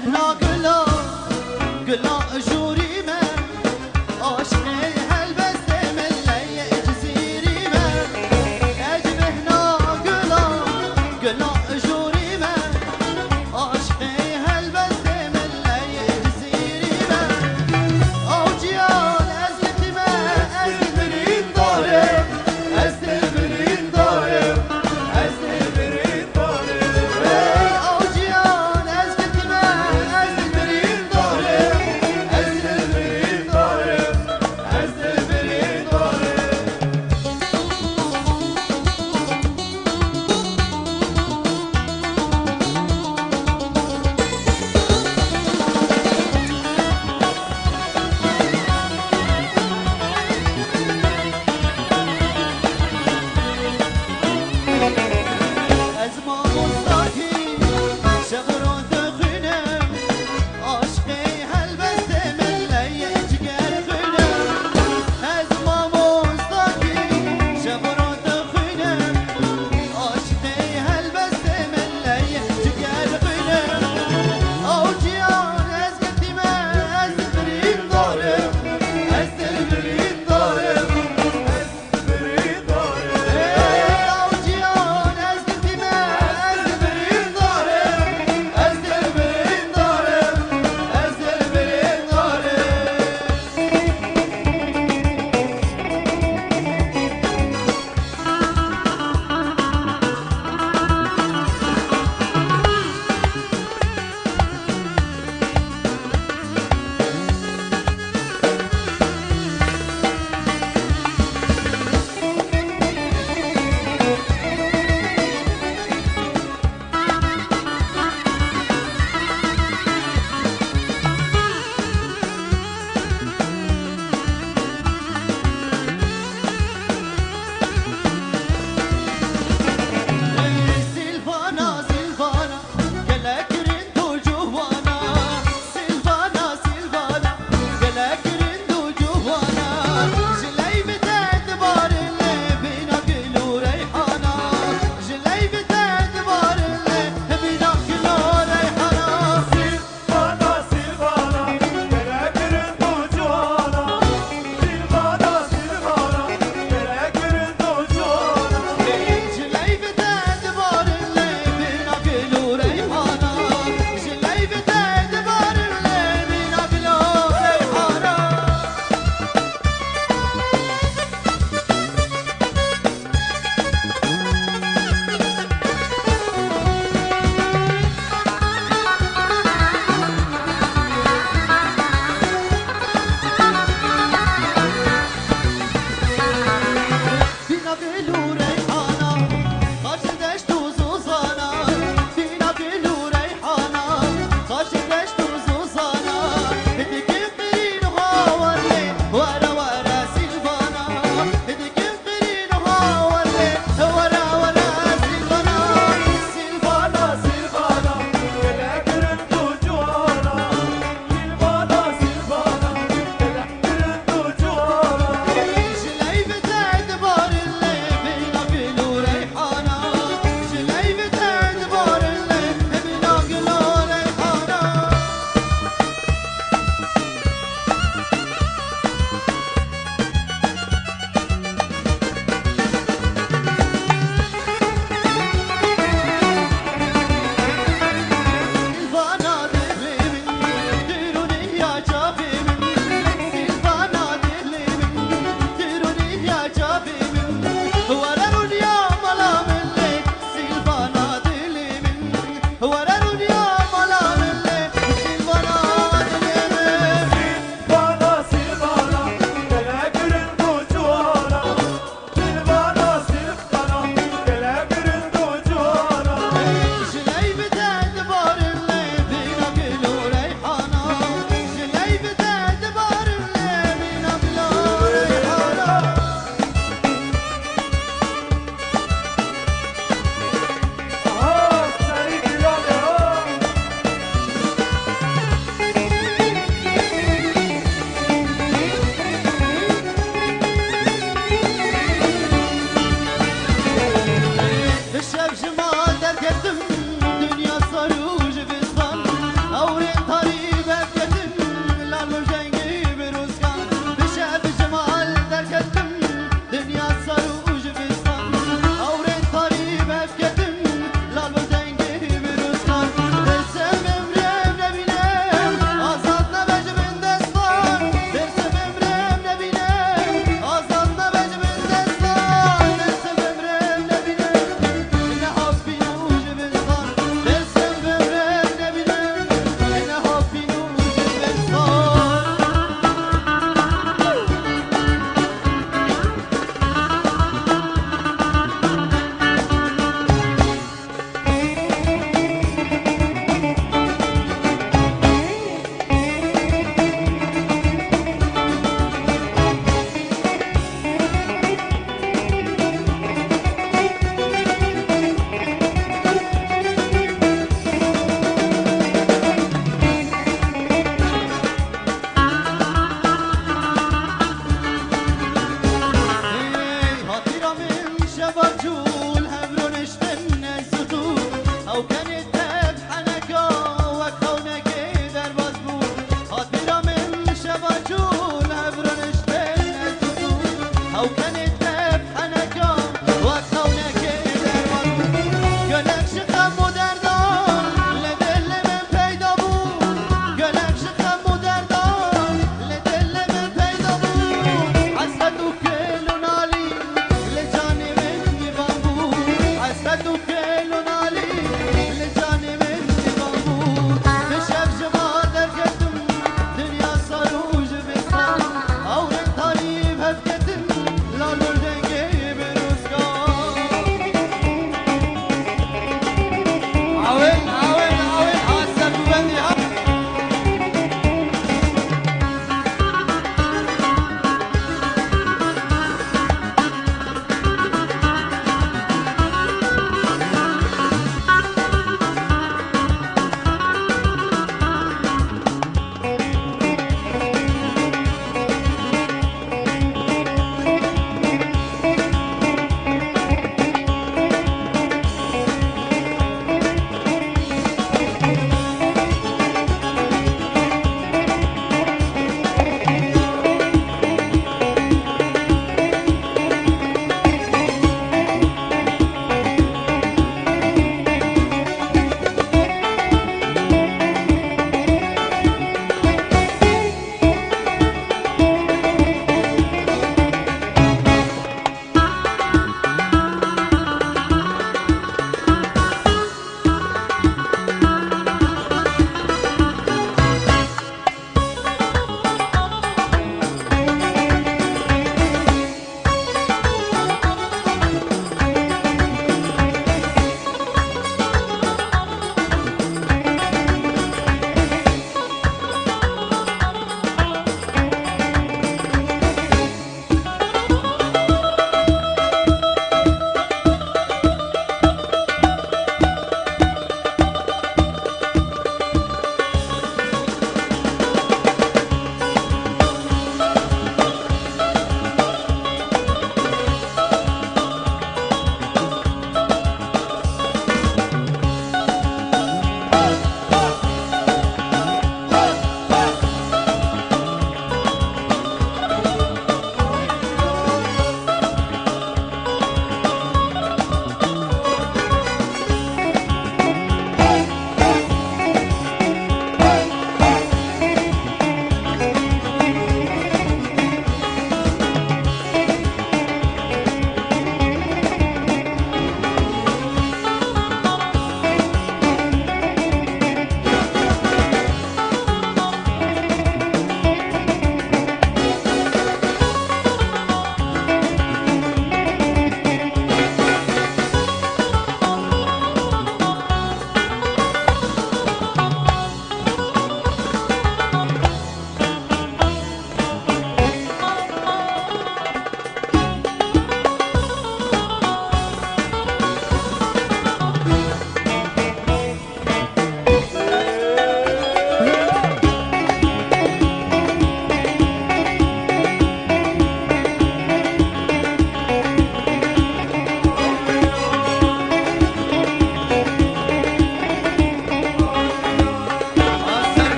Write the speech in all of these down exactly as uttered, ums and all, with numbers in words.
As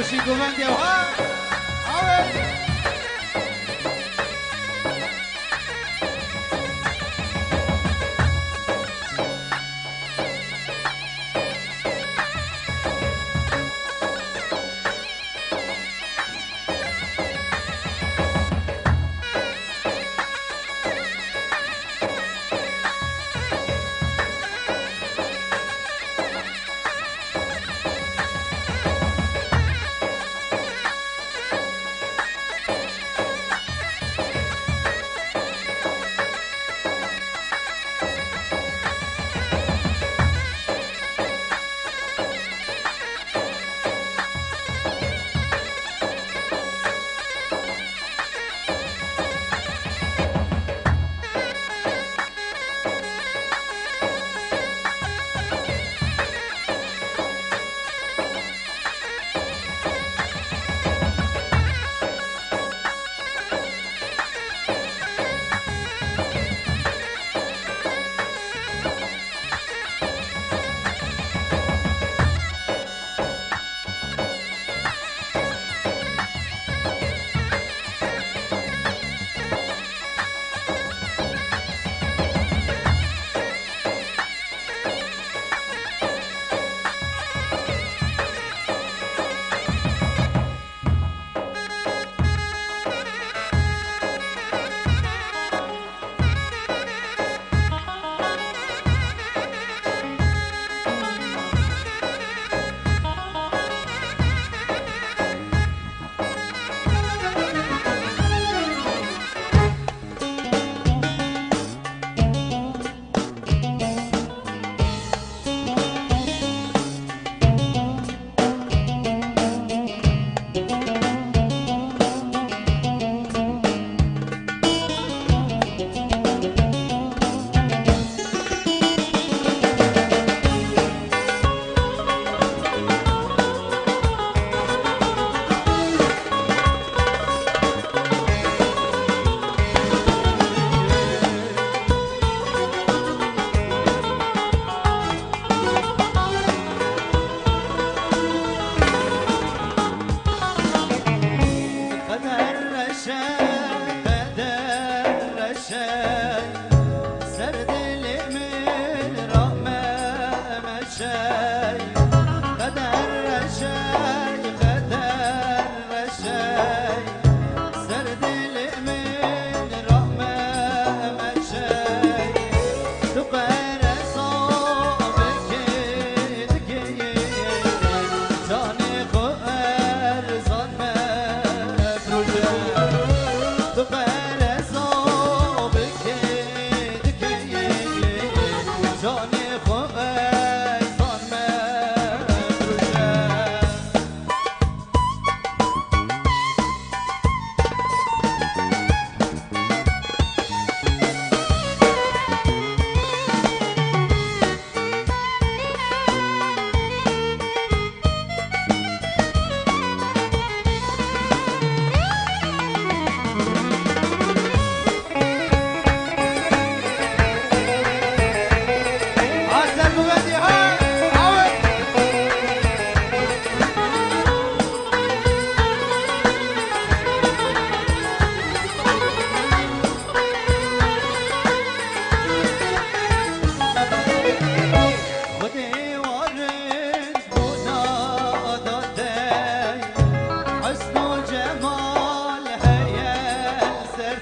così dove andiamo? Ah! Ah!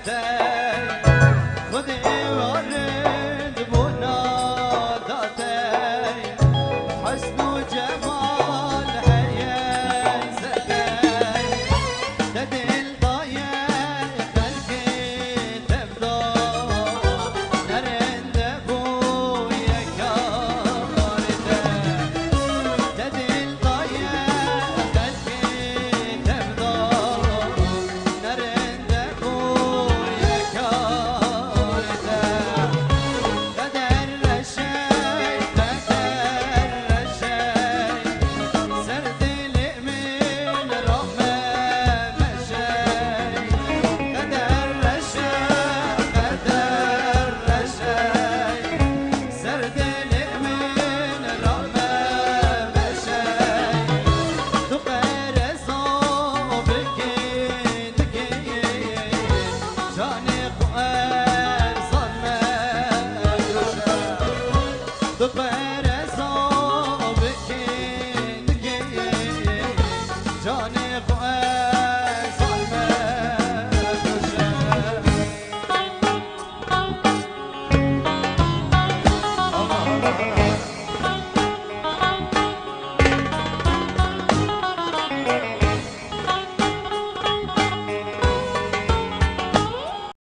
That